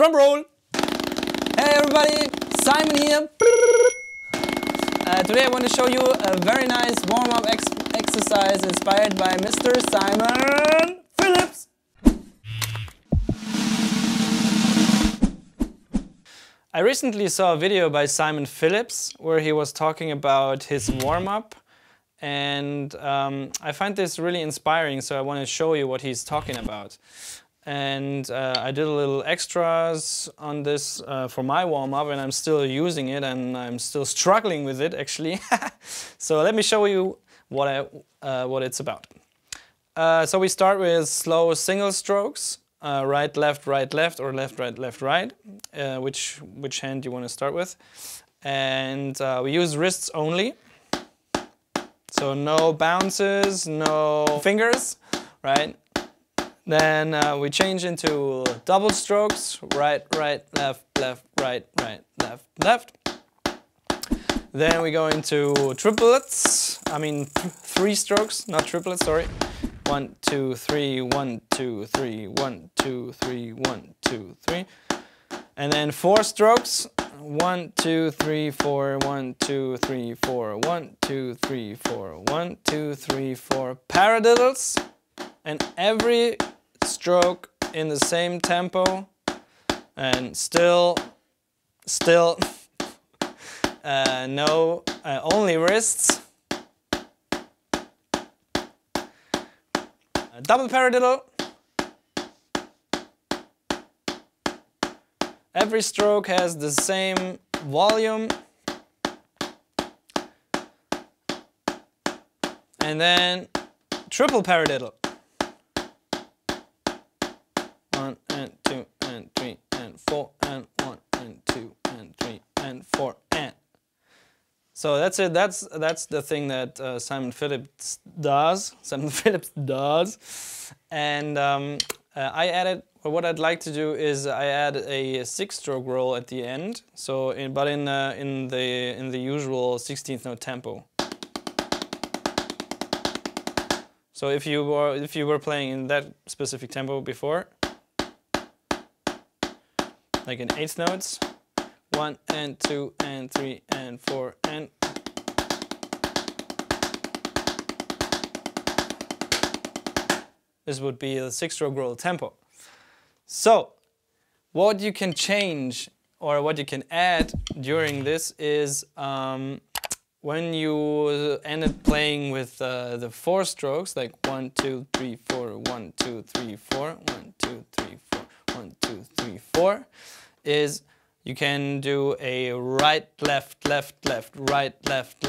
Drum roll! Hey everybody, Simon here. Today I want to show you a very nice warm-up exercise inspired by Mr. Simon Phillips. I recently saw a video by Simon Phillips where he was talking about his warm-up, and I find this really inspiring, so I want to show you what he's talking about. And I did a little extras on this for my warm-up, and I'm still using it and I'm still struggling with it actually. So let me show you what it's about. So we start with slow single strokes, right, left, or left, right, which hand you want to start with. And we use wrists only, so no bounces, no fingers, right? Then we change into double strokes, right, left, right, left. Then we go into triplets, I mean three strokes, not triplets, sorry. 1, 2, 3, 1, 2, 3, 1, 2, 3, 1, 2, 3. And then four strokes, 1, 2, 3, 4, 1, 2, 3, 4, 1, 2, 3, 4, 1, 2, 3, 4. Paradiddles, and every stroke in the same tempo, and still no, only wrists. A double paradiddle. Every stroke has the same volume. And then triple paradiddle. 1 and 2 and 3 and 4 and 1 and 2 and 3 and 4 and. So that's it. That's the thing that Simon Phillips does. And I added, or what I'd like to do is I add a 6-stroke roll at the end. So, but in the usual 16th note tempo. So if you were playing in that specific tempo before, like in eighth notes, 1 and 2 and 3 and 4 and. This would be the 6-stroke roll tempo. So what you can change or what you can add during this is when you ended playing with the 4 strokes, like 1, 2, 3, 4, 1, 2, 3, 4, 1, 2, 3, 4, 1, 2, 3, 4, is you can do a right, left, right, left, right, left,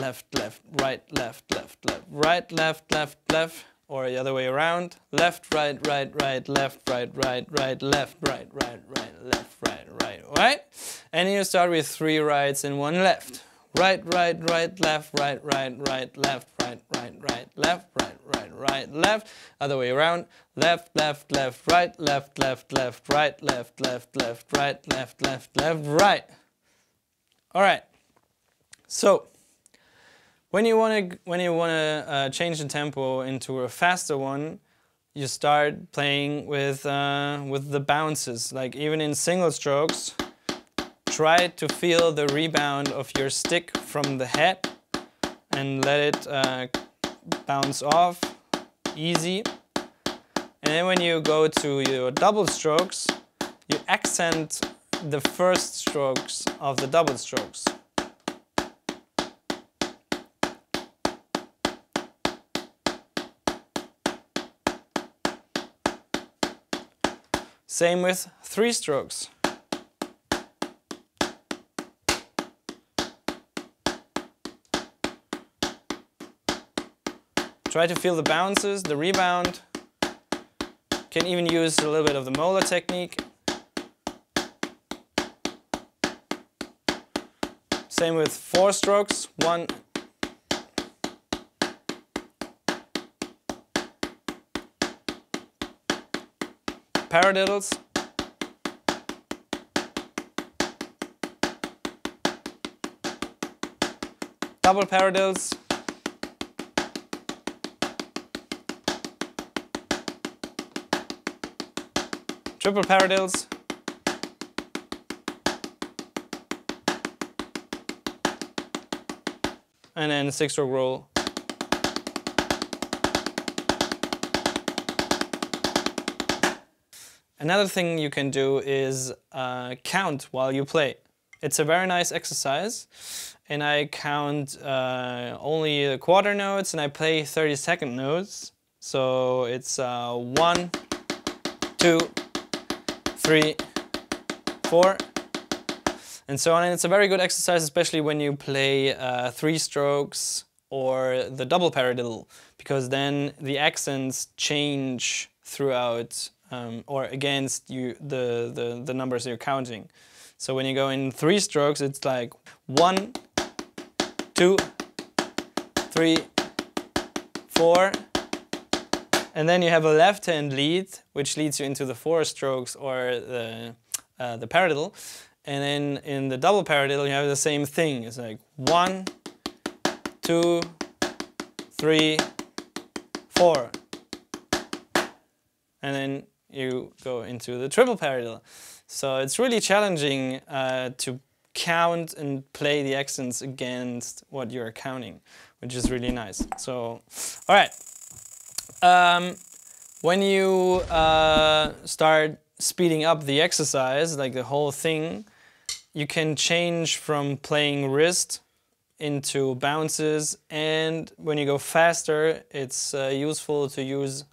right, left, or the other way around, left, right, left, right, left, right, left, right, and you start with 3 rights and 1 left. Right, left, right, left, right, left, left. Other way around. Left, right, left, right, left, right, left, right. All right. So when you wanna change the tempo into a faster one, you start playing with the bounces. Like even in single strokes. Try to feel the rebound of your stick from the head and let it bounce off easy. And then when you go to your double strokes, you accent the first strokes of the double strokes. Same with 3 strokes. Try to feel the bounces, the rebound. Can even use a little bit of the molar technique. Same with 4 strokes. 1. Paradiddles. Double paradiddles. Triple paradiddles, and then six-stroke roll. Another thing you can do is count while you play. It's a very nice exercise, and I count only the quarter notes, and I play 30-second notes. So it's 1, 2, 3, 4, and so on. And it's a very good exercise, especially when you play three strokes or the double paradiddle, because then the accents change throughout or against you the numbers you're counting. So when you go in three strokes, it's like 1, 2, 3, 4, and then you have a left hand lead, which leads you into the four strokes or the paradiddle. And then in the double paradiddle, you have the same thing. It's like 1, 2, 3, 4, and then you go into the triple paradiddle. So it's really challenging to count and play the accents against what you're counting, which is really nice. So, all right. When you start speeding up the exercise, like the whole thing, you can change from playing wrist into bounces, and when you go faster, it's useful to use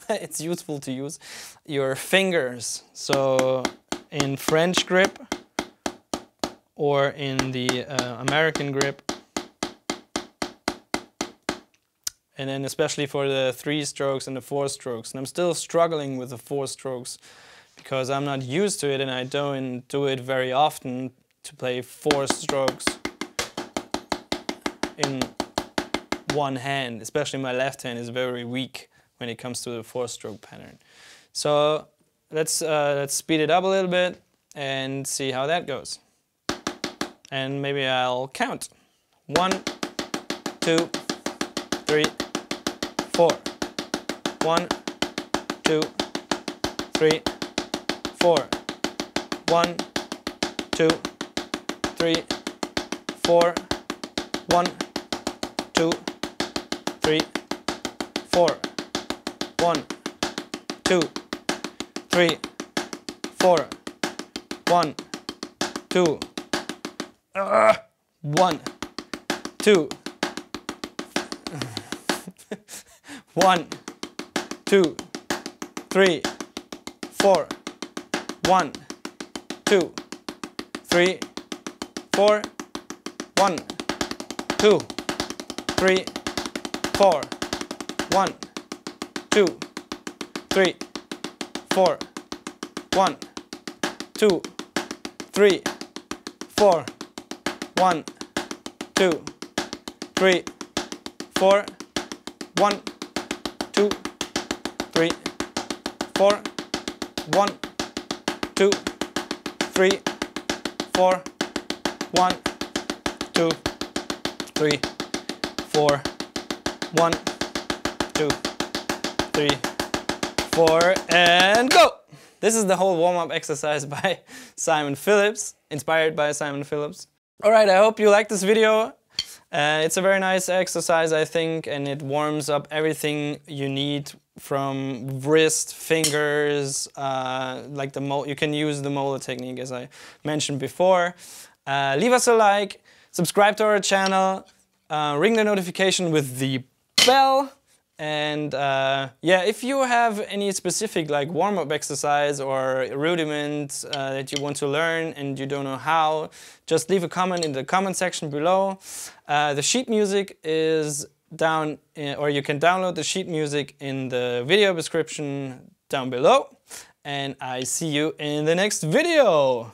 your fingers. So in French grip or in the American grip, and then especially for the three strokes and the four strokes. And I'm still struggling with the four strokes because I'm not used to it, and I don't do it very often to play four strokes in one hand. Especially my left hand is very weak when it comes to the four-stroke pattern. So let's speed it up a little bit and see how that goes. And maybe I'll count. 1, 2, 3, 4. 1, 2, 3, 4. 1, 2, 3, 4. 1, 2, 3, 4. 1, 2, 3, 4. 1, 2, 1, 2. 1, 2, 3, 4. 1, 2, 3, 4. 1, 2, 3, 4. 1, 2, 3, 4. 1, 2, 3, 4. 1, 2, 3, 4. 1, 2, 3, 4. 1, 2, 3, 4. 1, 2, 3, 4. 1, 2, 3, 4, and go! This is the whole warm-up exercise by Simon Phillips, inspired by Simon Phillips. All right, I hope you liked this video. It's a very nice exercise, I think, and it warms up everything you need from wrist, fingers, like the you can use the molar technique as I mentioned before. Leave us a like, subscribe to our channel, ring the notification with the bell, and yeah, if you have any specific like warm-up exercise or rudiment that you want to learn and you don't know how, just leave a comment in the comment section below. The sheet music is down, or you can download the sheet music in the video description down below, and I see you in the next video.